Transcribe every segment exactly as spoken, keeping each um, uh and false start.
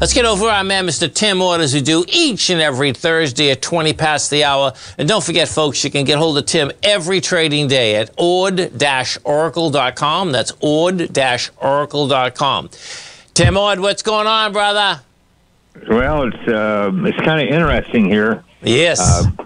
Let's get over our man, Mister Tim Ord, as we do each and every Thursday at twenty past the hour. And don't forget, folks, you can get hold of Tim every trading day at Ord Oracle dot com. That's Ord Oracle dot com. Tim Ord, what's going on, brother? Well, it's uh, it's kind of interesting here. Yes. Uh,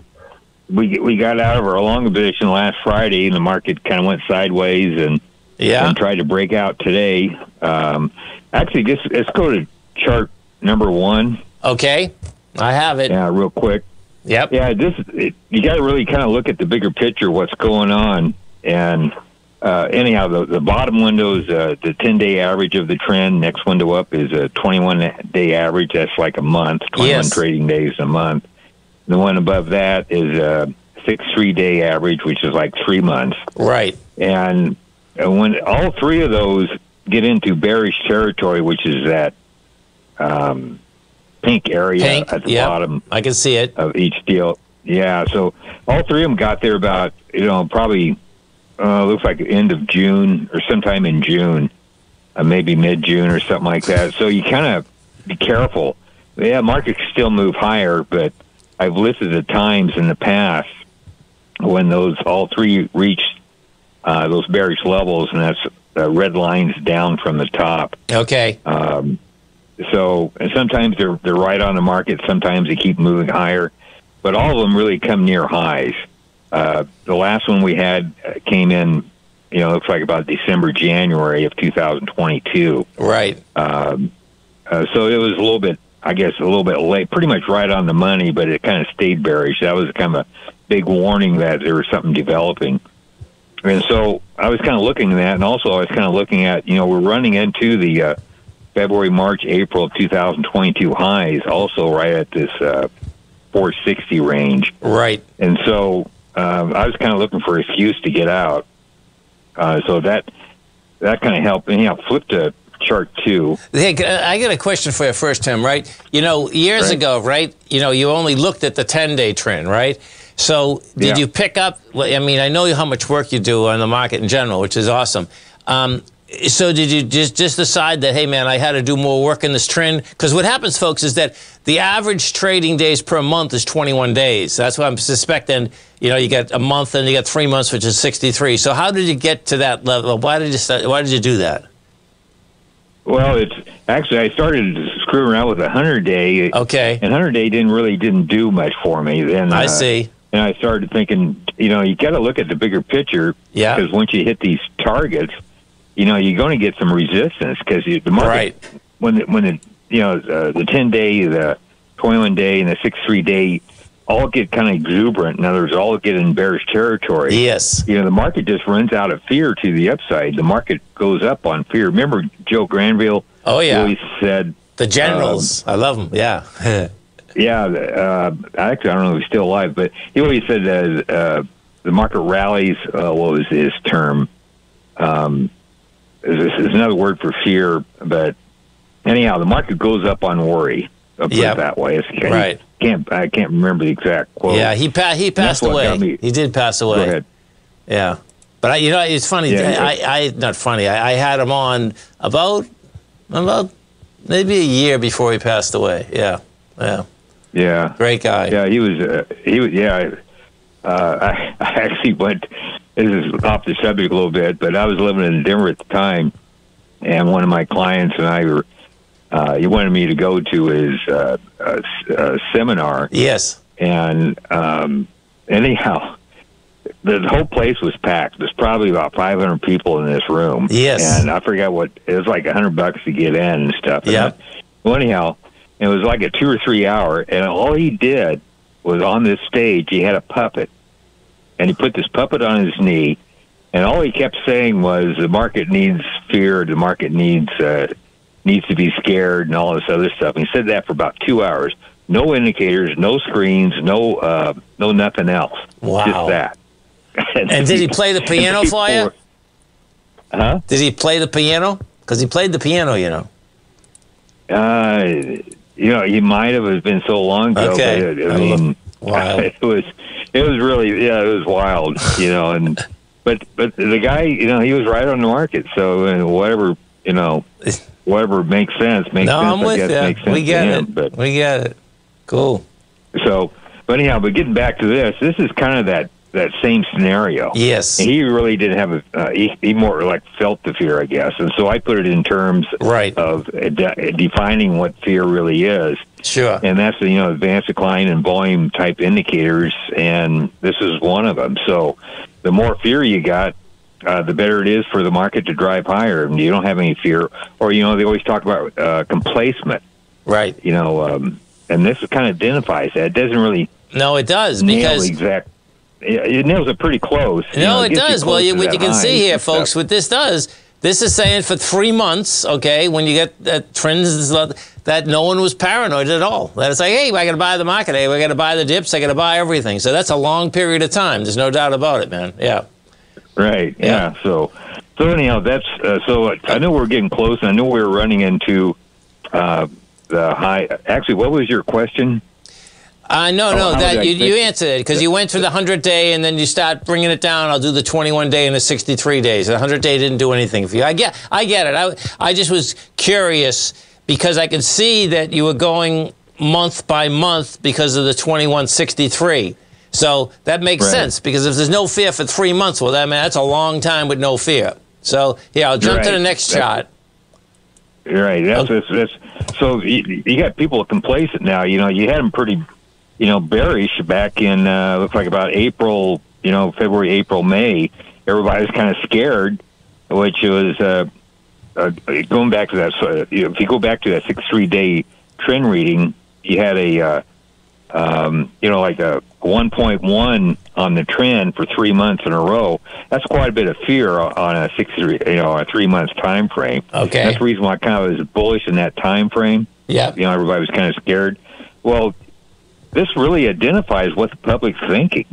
we we got out of our long position last Friday, and the market kind of went sideways and, yeah. and tried to break out today. Um, actually, just let's go to chart number one. Okay, I have it. Yeah, real quick. Yep. Yeah, this it, you got to really kind of look at the bigger picture, what's going on. And uh, anyhow, the, the bottom window is uh, the ten-day average of the trend. Next window up is a twenty-one-day average. That's like a month, twenty-one yes. trading days a month. The one above that is a six three-day average, which is like three months. Right. And when all three of those get into bearish territory, which is that um, pink area pink, at the yep. bottom. I can see it. Of each deal. Yeah, so all three of them got there about, you know, probably uh, looks like end of June or sometime in June, uh, maybe mid-June or something like that. So you kind of be careful. Yeah, markets still move higher, but I've listed the times in the past when those all three reached uh, those bearish levels, and that's uh, red lines down from the top. Okay. Um, so, and sometimes they're they're right on the market. Sometimes they keep moving higher, but all of them really come near highs. Uh, the last one we had came in, you know, looks like about December, January of two thousand twenty-two. Right. Um, uh, so it was a little bit. I guess a little bit late, pretty much right on the money, but it kind of stayed bearish. That was kind of a big warning that there was something developing. And so I was kind of looking at that, and also I was kind of looking at, you know, we're running into the uh, February, March, April of two thousand twenty-two highs, also right at this uh, four sixty range. Right. And so um, I was kind of looking for an excuse to get out. Uh, so that that kind of helped. And, you know, flipped a chart two. Hey, I got a question for you first, Tim, right? You know, years right. ago, right, you know, you only looked at the ten-day trend, right? So did yeah. you pick up, I mean, I know how much work you do on the market in general, which is awesome. Um, so did you just, just decide that, hey, man, I had to do more work in this trend? Because what happens, folks, is that the average trading days per month is twenty-one days. That's what I'm suspecting. You know, you got a month and you got three months, which is sixty-three. So how did you get to that level? Why did you start, why did you do that? Well, it's actually I started screwing around with one hundred day. Okay. And one hundred day didn't really didn't do much for me. Then uh, I see. And I started thinking, you know, you got to look at the bigger picture. Yeah. Because once you hit these targets, you know, you're going to get some resistance because the market right. when the, when the you know uh, the ten day, the twenty-one day, and the six three day all get kind of exuberant. In other words, all get in bearish territory. Yes. You know, the market just runs out of fear to the upside. The market goes up on fear. Remember Joe Granville? Oh, yeah. Always said. The generals. Um, I love them. Yeah. yeah. Uh, actually, I don't know if he's still alive, but he always said that uh, the market rallies, uh, what was his term? Um, this is another word for fear, but anyhow, the market goes up on worry. I'll put yep. it that way. It's okay. Right. Can't I can't remember the exact quote. Yeah, he pa he passed away. He did pass away. Go ahead. Yeah, but I, you know, it's funny. Yeah, I, yeah. I, I not funny. I, I had him on about about maybe a year before he passed away. Yeah, yeah, yeah. Great guy. Yeah, he was. Uh, he was. Yeah, uh, I, I actually went. This is off the subject a little bit, but I was living in Denver at the time, and one of my clients and I were. Uh, he wanted me to go to his uh, uh, uh, seminar. Yes. And um, anyhow, the whole place was packed. There's probably about five hundred people in this room. Yes. And I forgot what, it was like one hundred bucks to get in and stuff. Yeah. Well, anyhow, it was like a two or three hour. And all he did was on this stage, he had a puppet. And he put this puppet on his knee. And all he kept saying was, the market needs fear. The market needs... Uh, needs to be scared and all this other stuff. And he said that for about two hours. No indicators, no screens, no uh, no nothing else. Wow. Just that. and, and did he play the piano for you? Huh? Did he play the piano? Because he played the piano, you know. Uh, you know, he might have. It's been so long ago. Okay. But it, I mean, wild. It was, it was really, yeah, it was wild, you know. And But, but the guy, you know, he was right on the market. So, whatever, you know... whatever makes sense makes no, sense. I'm I with guess makes sense we get to him, it. But we get it. Cool. So, but anyhow, but getting back to this, this is kind of that, that same scenario. Yes. And he really didn't have a, uh, he, he more like felt the fear, I guess. And so I put it in terms right. of de- defining what fear really is. Sure. And that's, you know, advanced decline and volume type indicators. And this is one of them. So the more fear you got, Uh, the better it is for the market to drive higher. And you don't have any fear. Or, you know, they always talk about uh, complacement. Right. You know, um, and this kind of identifies that. It doesn't really... No, it does, because... Exact, it, it nails it pretty close. No, you know, it, it does. Well, you, what you can see here, folks, what this does, this is saying for three months, okay, when you get that trends, that no one was paranoid at all. That it's like, hey, I got to buy the market. Hey, I got to buy the dips. I got to buy everything. So that's a long period of time. There's no doubt about it, man. Yeah. Right. Yeah. yeah. So, so anyhow, that's uh, so. I know we're getting close. And I know we're running into uh, the high. Actually, what was your question? Uh, no, oh, no, that you, you answered it, because you went through the hundred day and then you start bringing it down. I'll do the twenty-one day and the sixty-three days. The hundred day didn't do anything for you. I get, I get it. I, I just was curious because I could see that you were going month by month because of the twenty-one sixty-three. So that makes right. sense, because if there's no fear for three months, well, that man, that's a long time with no fear. So, yeah, I'll jump right. to the next that's, shot. Right. That's, okay. that's, that's, so you, you got people complacent now. You know, you had them pretty, you know, bearish back in, uh, looks like about April, you know, February, April, May. Everybody was kind of scared, which was uh, uh, going back to that. So if you go back to that sixty-three day trend reading, you had a, uh, um, you know, like a, one point one on the trend for three months in a row. That's quite a bit of fear on a six, you know, a three months time frame. Okay, that's the reason why I kind of was bullish in that time frame. Yeah, you know, everybody was kind of scared. Well, this really identifies what the public's thinking.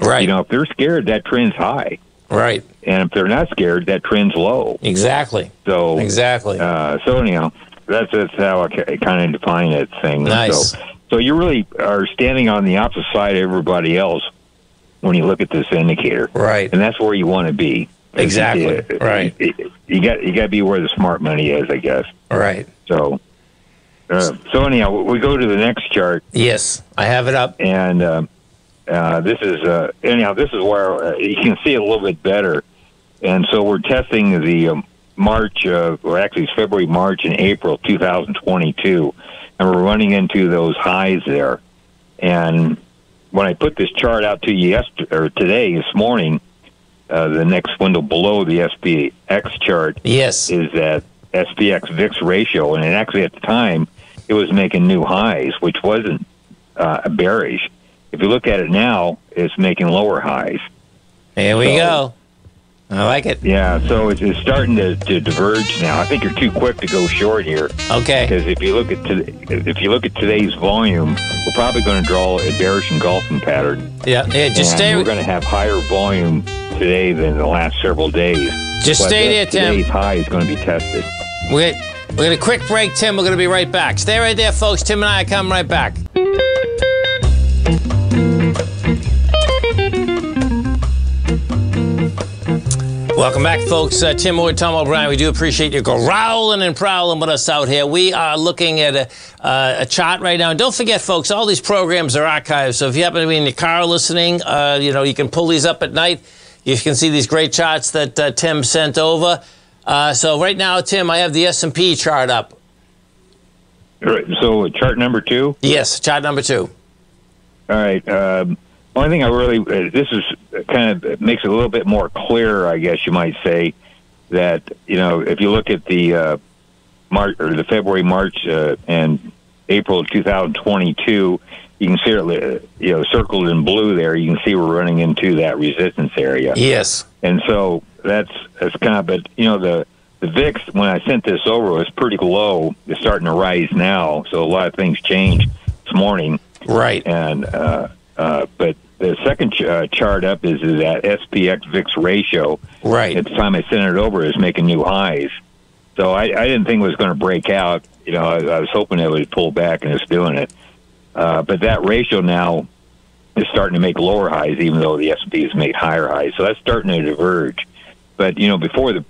Right. You know, if they're scared, that trend's high. Right. And if they're not scared, that trend's low. Exactly. So exactly. Uh, so anyhow, that's that's how I kind of define that thing. Nice. So, So you really are standing on the opposite side of everybody else when you look at this indicator, right? And that's where you want to be. Exactly, it, it, right? It, it, you got you got to be where the smart money is, I guess. Right. So, uh, so anyhow, we go to the next chart. Yes, I have it up, and uh, uh, this is uh, anyhow. This is where uh, you can see it a little bit better, and so we're testing the um, March, uh, or actually it's February, March, and April two thousand twenty-two. And we're running into those highs there. And when I put this chart out to you yesterday, or today, this morning, uh, the next window below the S P X chart yes. is that S P X V I X ratio. And actually, at the time, it was making new highs, which wasn't uh, bearish. If you look at it now, it's making lower highs. Here we so, go. I like it. Yeah, so it's, it's starting to, to diverge now. I think you're too quick to go short here. Okay. Because if you look at to, if you look at today's volume, we're probably going to draw a bearish engulfing pattern. Yeah, yeah. Just and stay. We're going to have higher volume today than the last several days. Just but stay there, Tim. Today's high is going to be tested. We're we're going to quick break, Tim. We're going to be right back. Stay right there, folks. Tim and I are coming right back. Welcome back, folks. Uh, Tim Ord, Tom O'Brien. We do appreciate you growling and prowling with us out here. We are looking at a, uh, a chart right now. And don't forget, folks, all these programs are archived. So if you happen to be in your car listening, uh, you know, you can pull these up at night. You can see these great charts that uh, Tim sent over. Uh, so right now, Tim, I have the S and P chart up. All right. So chart number two? Yes, chart number two. All right. Um One thing I really, uh, this is kind of makes it a little bit more clear, I guess you might say, that, you know, if you look at the uh, March or the February, March, uh, and April of two thousand twenty-two, you can see it, you know, circled in blue there. You can see we're running into that resistance area. Yes. And so that's, that's kind of, but, you know, the, the V I X, when I sent this over, was pretty low. It's starting to rise now. So a lot of things changed this morning. Right. And, uh, Uh, but the second ch- uh, chart up is, is that S P X V I X ratio. Right. At the time I sent it over, is making new highs. So I, I didn't think it was going to break out. You know, I, I was hoping it would pull back, and it's doing it. Uh, but that ratio now is starting to make lower highs, even though the S and P has made higher highs. So that's starting to diverge. But, you know, before the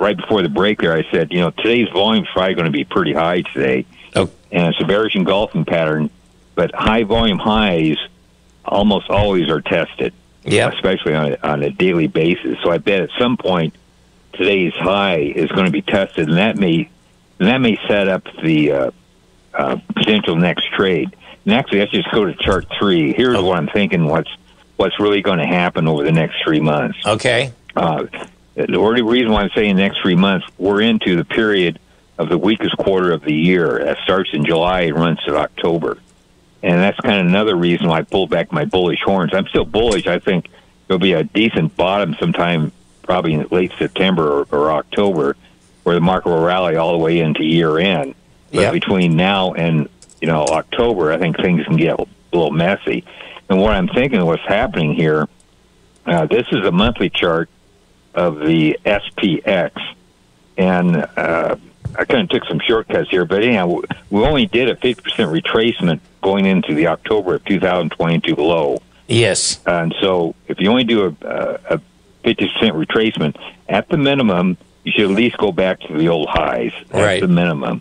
right before the break there, I said, you know, today's volume's probably going to be pretty high today. Oh. And it's a bearish engulfing pattern, but high volume highs almost always are tested, yeah, especially on a, on a daily basis. So I bet at some point today's high is going to be tested, and that may and that may set up the uh, uh, potential next trade. And actually, let's just go to chart three. Here's oh. what I'm thinking: what's what's really going to happen over the next three months? Okay. Uh, the only reason why I'm saying next three months, we're into the period of the weakest quarter of the year. That starts in July and runs to October. And that's kind of another reason why I pulled back my bullish horns. I'm still bullish. I think there'll be a decent bottom sometime probably in late September or, or October where the market will rally all the way into year end. But yep. between now and, you know, October, I think things can get a little messy. And what I'm thinking of what's happening here, uh, this is a monthly chart of the S P X. And uh, I kind of took some shortcuts here, but anyhow, we only did a fifty percent retracement going into the October of two thousand twenty-two low. Yes. And so if you only do a, a fifty percent retracement, at the minimum, you should at least go back to the old highs. That's right. The minimum.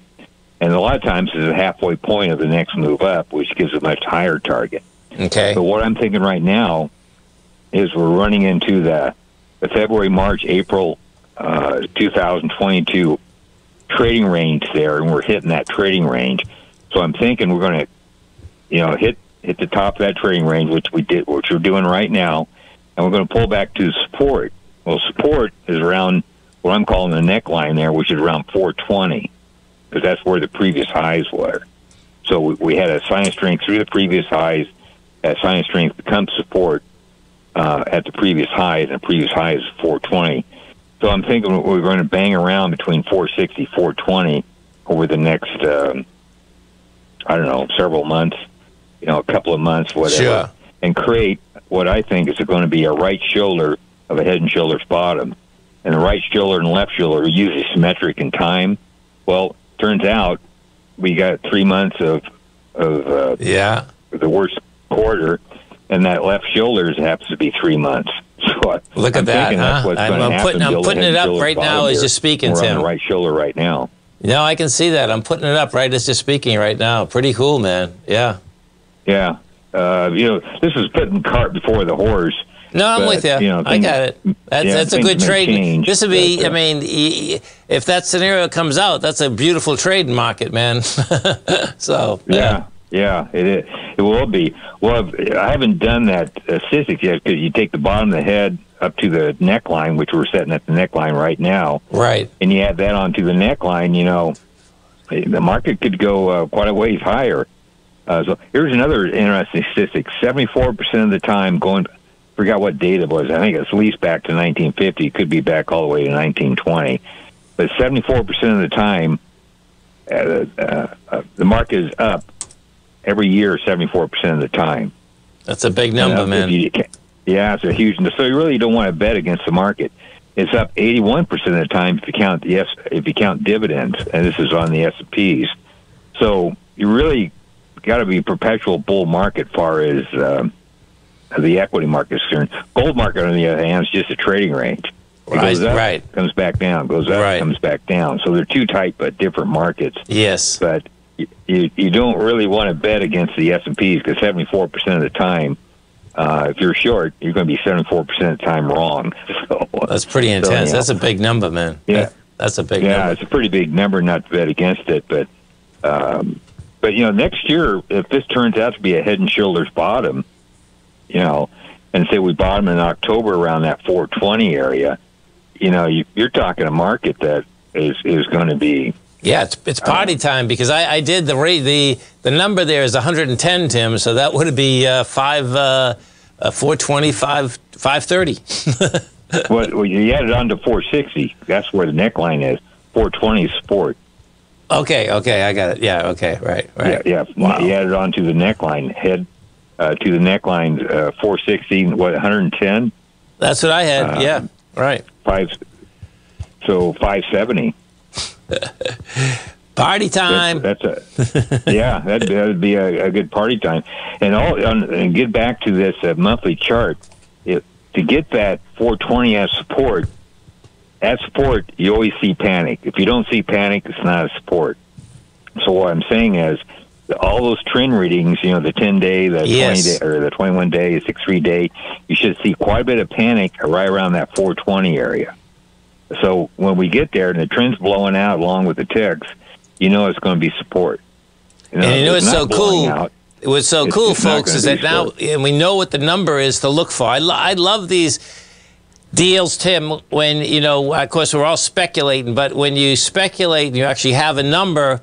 And a lot of times it's a halfway point of the next move up, which gives a much higher target. Okay. So what I'm thinking right now is we're running into the, the February, March, April uh, two thousand twenty-two trading range there, and we're hitting that trading range. So I'm thinking we're going to, you know, hit hit the top of that trading range, which we did, which we're doing right now, and we're going to pull back to support. Well, support is around what I'm calling the neckline there, which is around four twenty, because that's where the previous highs were. So we, we had a sign of strength through the previous highs. That sign of strength becomes support uh, at the previous highs, and the previous high is four twenty. So I'm thinking we're going to bang around between four sixty, four twenty over the next, um, I don't know, several months. You know, a couple of months, whatever, sure. and create what I think is going to be a right shoulder of a head and shoulders bottom. And the right shoulder and left shoulder are usually symmetric in time. Well, turns out we got three months of of uh, yeah the worst quarter, and that left shoulder happens to be three months. So look I'm at that, huh? I'm, I'm putting, I'm putting it up right now as you're speaking, Tim. We're on the right shoulder right now. No, I can see that. I'm putting it up right as you're speaking right now. Pretty cool, man. Yeah. Yeah, uh, you know, this is putting cart before the horse. No, I'm but, with you. you know, things, I got it. That's, yeah, that's a good trade. Change, this would be, but, uh, I mean, if that scenario comes out, that's a beautiful trade market, man. so yeah, yeah, yeah, it is. It will be. Well, I haven't done that uh, statistic yet because you take the bottom of the head up to the neckline, which we're setting at the neckline right now, right? And you add that onto the neckline, you know, the market could go uh, quite a ways higher. Uh, so here's another interesting statistic. seventy-four percent of the time going, forgot what date it was. I think it's at least back to nineteen fifty. It could be back all the way to nineteen twenty. But seventy-four percent of the time, uh, uh, uh, the market is up every year seventy-four percent of the time. That's a big number, you know, man. You, yeah, it's a huge number. So you really don't want to bet against the market. It's up eighty-one percent of the time if you count the, if you count dividends, and this is on the S and Ps. So you really got to be perpetual bull market far as um, the equity market is concerned. Gold market, on the other hand, is just a trading range. It right, goes up, right. comes back down, goes up, right. comes back down. So they're two type but different markets. Yes. But you you don't really want to bet against the S and Ps because seventy-four percent of the time, uh, if you're short, you're going to be seventy-four percent of the time wrong. So that's pretty intense. So, that's know. a big number, man. Yeah. That, that's a big yeah, number. Yeah, it's a pretty big number not to bet against it, but... Um, But, you know, next year, if this turns out to be a head and shoulders bottom, you know, and say we bottom in October around that four twenty area, you know, you, you're talking a market that is, is going to be... Yeah, it's, it's party um, time because I, I did the rate. The, the number there is one hundred ten, Tim, so that would be uh, five, uh, uh, four twenty, five, five thirty. well, well, you add it on to four sixty. That's where the neckline is. four twenty is support. Okay, okay, I got it. Yeah, okay, right, right. Yeah, yeah. Wow. You added on to the neckline, head uh, to the neckline, uh, four sixteen, what, one hundred ten? That's what I had, uh, yeah, right. Five. So five seventy. Party time. That's, that's a, yeah, that would be a, a good party time. And, all, and get back to this uh, monthly chart. It, to get that four twenty as support, at support, you always see panic. If you don't see panic, it's not a support. So what I'm saying is, all those trend readings, you know, the ten-day, the yes. twenty-day, or the twenty-one-day, the six three-day, you should see quite a bit of panic right around that four twenty area. So when we get there and the trend's blowing out along with the ticks, you know it's going to be support. You know, and you know it's so cool. Out, what's so it's, cool, it's folks, is that now and we know what the number is to look for. I, lo- I love these deals, Tim, when, you know, of course, we're all speculating, but when you speculate and you actually have a number,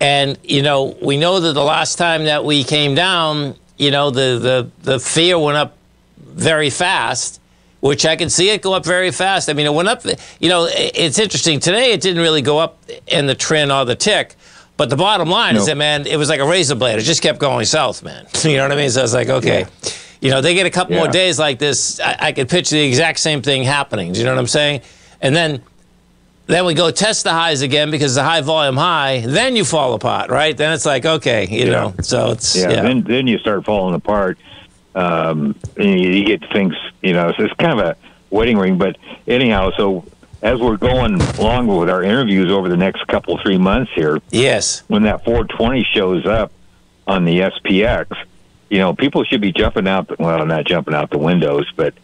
and, you know, we know that the last time that we came down, you know, the, the, the fear went up very fast, which I can see it go up very fast. I mean, it went up, you know, it's interesting. Today, it didn't really go up in the trend or the tick. But the bottom line nope. is that, man, it was like a razor blade. It just kept going south, man. You know what I mean? So I was like, okay. Yeah. You know, they get a couple yeah. more days like this, I, I could picture the exact same thing happening. Do you know what I'm saying? And then then we go test the highs again because the high volume high. Then you fall apart, right? Then it's like, okay, you yeah. know. So it's yeah. yeah. Then then you start falling apart. Um, and you, you get things, you know. So it's kind of a wedding ring, but anyhow. So as we're going along with our interviews over the next couple three months here, yes, when that four twenty shows up on the S P X, you know, people should be jumping out. The, well, not jumping out the windows, but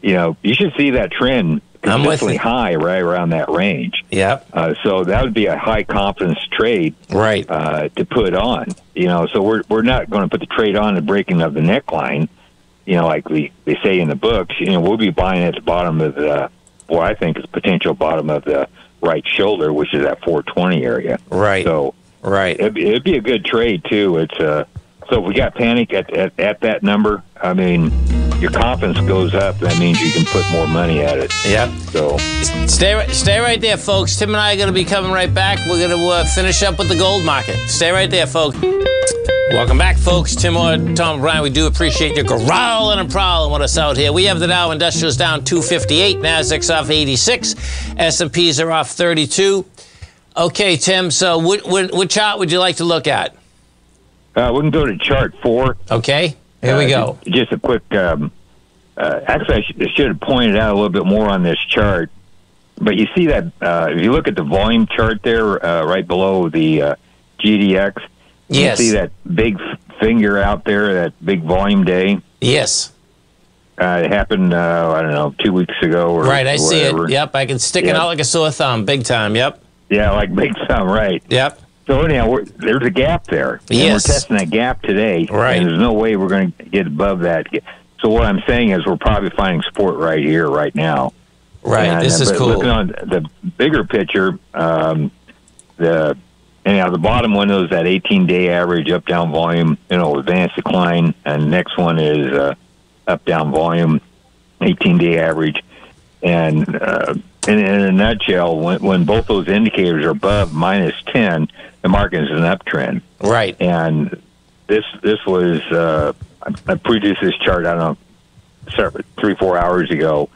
you know, you should see that trend consistently high right around that range. Yep. Uh, so that would be a high confidence trade, right? Uh, to put on, you know. So we're we're not going to put the trade on the breaking of the neckline. You know, like we, they say in the books, you know, we'll be buying at the bottom of the, what I think is potential bottom of the right shoulder, which is that four twenty area. Right. So right. It'd be, it'd be a good trade, too. It's uh, so if we got panic at, at, at that number, I mean, your confidence goes up. That means you can put more money at it. Yep. So stay, stay right there, folks. Tim and I are going to be coming right back. We're going to uh, finish up with the gold market. Stay right there, folks. Welcome back, folks. Tim Ord, Tom O'Brien. We do appreciate your growling and prowling with us out here. We have the Dow Industrials down two fifty-eight, Nasdaq's off eighty-six, S and P's are off thirty-two. Okay, Tim, so what, what, what chart would you like to look at? Uh, we can go to chart four. Okay, here uh, we go. Just a quick, um, uh, actually I should, I should have pointed out a little bit more on this chart, but you see that, uh, if you look at the volume chart there, uh, right below the uh, G D X, you yes. see that big finger out there, that big volume day? Yes. Uh, it happened, uh, I don't know, two weeks ago or Right, I whatever. see it. Yep, I can stick yep. it out like a sore thumb, big time, yep. Yeah, like big thumb, right. Yep. So anyhow, we're, there's a gap there. Yes. And we're testing that gap today. Right. And there's no way we're going to get above that. So what I'm saying is we're probably finding support right here, right now. Right, and, this is cool. Looking on the bigger picture, um, the... Anyhow, the bottom one is that eighteen-day average up-down volume, you know, advanced decline, and next one is uh, up-down volume, eighteen-day average. And uh, in, in a nutshell, when, when both those indicators are above minus ten, the market is an uptrend. Right. And this this was uh, I produced this chart I don't know three four hours ago,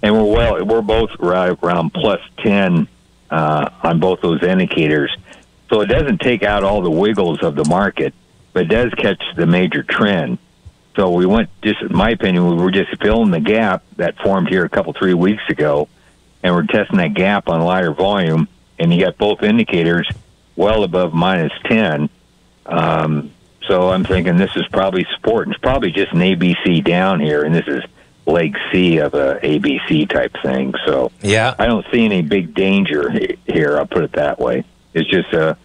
and we're well we're both right around plus ten uh, on both those indicators. So it doesn't take out all the wiggles of the market, but it does catch the major trend. So we went, just in my opinion, we were just filling the gap that formed here a couple, three weeks ago, and we're testing that gap on lighter volume, and you got both indicators well above minus ten. Um, so I'm thinking this is probably support. It's probably just an A B C down here, and this is leg C of a A B C type thing. So yeah. I don't see any big danger here, I'll put it that way. It's just a, a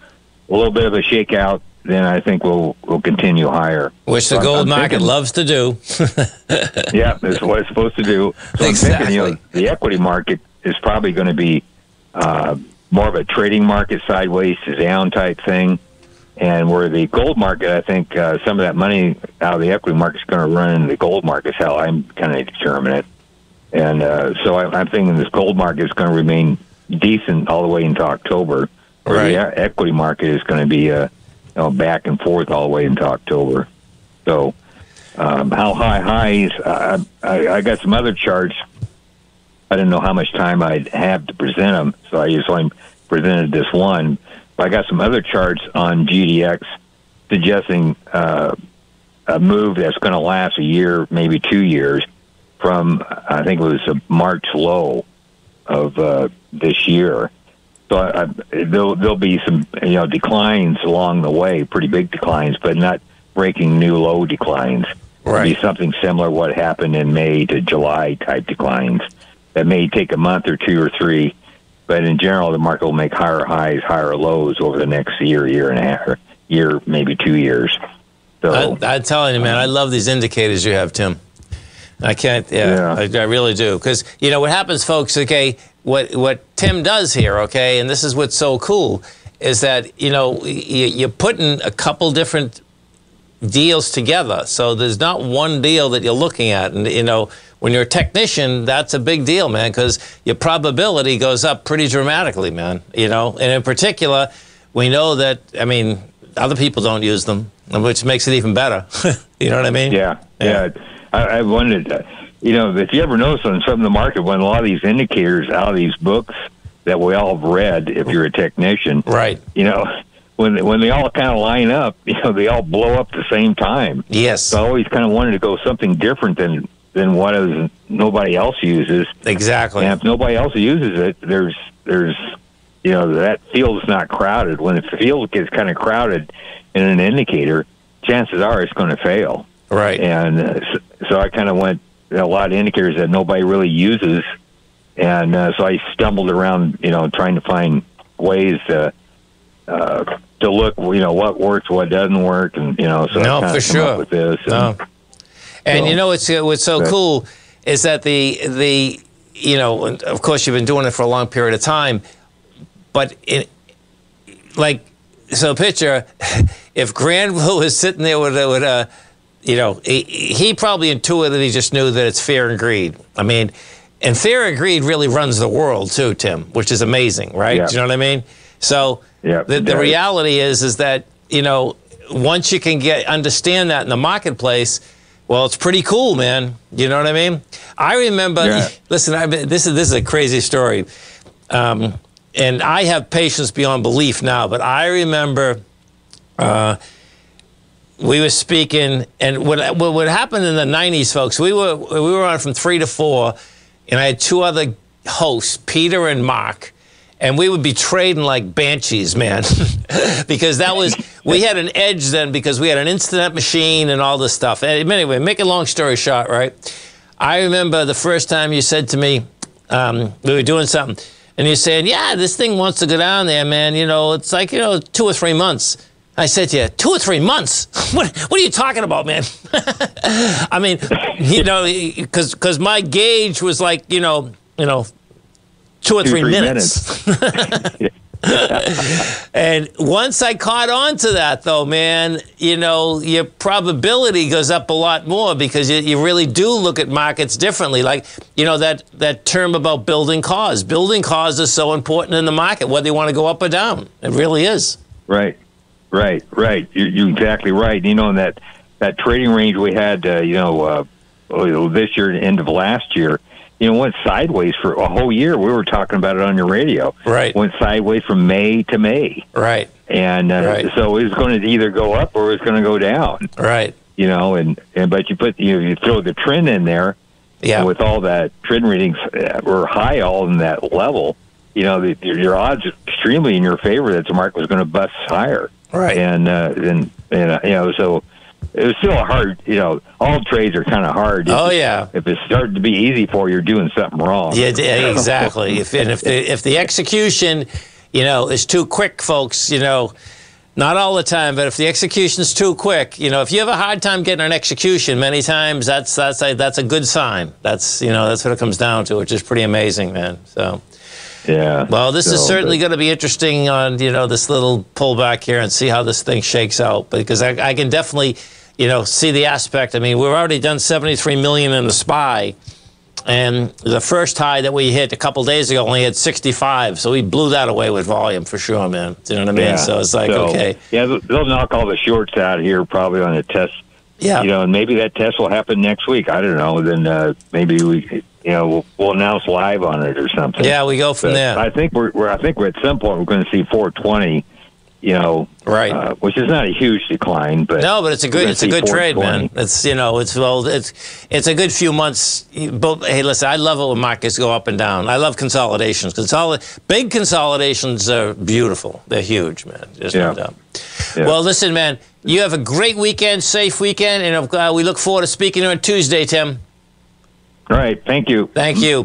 little bit of a shakeout. Then I think we'll we'll continue higher, which the so gold I'm market thinking, loves to do. Yeah, that's what it's supposed to do. So exactly. I'm thinking, you know, the equity market is probably going to be uh, more of a trading market, sideways to down type thing. And where the gold market, I think uh, some of that money out of the equity market is going to run into the gold market. Is how I'm kind of determining it. And uh, so I, I'm thinking this gold market is going to remain decent all the way into October. Right. The equity market is going to be uh, you know, back and forth all the way into October. So um, how high highs? Uh, I, I got some other charts. I didn't know how much time I'd have to present them, so I just only presented this one. But I got some other charts on G D X suggesting uh, a move that's going to last a year, maybe two years, from I think it was a March low of uh, this year. So I, I, there'll, there'll be some, you know, declines along the way, pretty big declines, but not breaking new low declines. Right. It'll be something similar to what happened in May to July type declines. That may take a month or two or three, but in general, the market will make higher highs, higher lows over the next year, year and a half, or year, maybe two years. So I, I'm telling you, man, I love these indicators you have, Tim. I can't, yeah, yeah. I, I really do. Because, you know, what happens, folks, okay, what what Tim does here, okay, and this is what's so cool, is that, you know, you, you're putting a couple different deals together. So there's not one deal that you're looking at. And, you know, when you're a technician, that's a big deal, man, because your probability goes up pretty dramatically, man, you know. And in particular, we know that, I mean, other people don't use them, which makes it even better. You know what I mean? Yeah, yeah. yeah. I, I wondered, uh, you know, if you ever notice on some of the market, when a lot of these indicators out of these books that we all have read, if you're a technician, right? You know, when when they all kind of line up, you know, they all blow up at the same time. Yes. So I always kind of wanted to go something different than than what is, nobody else uses. Exactly. And if nobody else uses it, there's there's you know, that field's not crowded. When the field gets kind of crowded in an indicator, chances are it's going to fail. Right. And uh, so, so I kind of went a lot of indicators that nobody really uses. And uh, so I stumbled around, you know, trying to find ways to, uh, to look, you know, what works, what doesn't work. And, you know, so no, I for sure. With this. And, no. and so, you know, what's, what's so but, cool is that the, the, you know, of course you've been doing it for a long period of time, but it, like, so picture if Granville is sitting there with, with a, you know, he, he probably intuitively he just knew that it's fear and greed. I mean, and fear and greed really runs the world too, Tim, which is amazing, right? Yeah. Do you know what I mean? So yeah, the, the reality is, is that, you know, once you can get understand that in the marketplace, well, it's pretty cool, man. You know what I mean? I remember, yeah. listen, I've been, this is this is a crazy story. Um, and I have patience beyond belief now, but I remember... Uh, We were speaking, and what what happened in the nineties, folks? We were we were on from three to four, and I had two other hosts, Peter and Mark, and we would be trading like banshees, man, because that was we had an edge then because we had an internet machine and all this stuff. And anyway, make a long story short, right? I remember the first time you said to me, um, we were doing something, and you're saying, "Yeah, this thing wants to go down there, man. You know, it's like you know, two or three months." I said to you, two or three months? What, what are you talking about, man? I mean, you know, because because my gauge was like, you know, you know, two or two, three, three minutes. minutes. And once I caught on to that, though, man, you know, your probability goes up a lot more because you, you really do look at markets differently. Like, you know, that, that term about building cause. Building cause is so important in the market, whether you want to go up or down. It really is. Right. Right, right. You're, you're exactly right. You know, in that, that trading range we had, uh, you know, uh, this year and end of last year, you know, went sideways for a whole year. We were talking about it on your radio. Right. Went sideways from May to May. Right. And uh, right. so it was going to either go up or it was going to go down. Right. You know, and, and but you put you know, you throw the trend in there. Yeah. With all that trend readings uh, were high all in that level. You know, the, your odds are extremely in your favor that the market was going to bust higher. Right. And, uh, and, and uh, you know, so it was still a hard, you know, all trades are kind of hard. If, oh, yeah. If it's starting to be easy for you, you're doing something wrong. Yeah, exactly. if, and if the, if the execution, you know, is too quick, folks, you know, not all the time, but if the execution's too quick, you know, if you have a hard time getting an execution many times, that's, that's, a, that's a good sign. That's, you know, that's what it comes down to, which is pretty amazing, man. So. Yeah. Well, this so, is certainly going to be interesting on, you know, this little pullback here and see how this thing shakes out, because I, I can definitely, you know, see the aspect. I mean, we've already done seventy-three million dollars in the S P Y, and the first high that we hit a couple days ago only had sixty-five, so we blew that away with volume for sure, man. Do you know what I mean? Yeah. So it's like, so, okay. Yeah, they'll knock all the shorts out here probably on a test. Yeah. You know, and maybe that test will happen next week. I don't know. Then uh, maybe we... You know, we'll, we'll announce live on it or something. Yeah, we go from but there. I think we're, we're. I think we're at some point we're going to see four twenty you know, right? Uh, which is not a huge decline, but no, but it's a good, it's a good trade, man. It's you know, it's well, it's it's a good few months. But hey, listen, I love it when markets go up and down. I love consolidations. Consolid, big consolidations are beautiful. They're huge, man. Just yeah. no doubt. Yeah. Well, listen, man, you have a great weekend, safe weekend, and uh, we look forward to speaking to you on Tuesday, Tim. All right. Thank you. Thank you.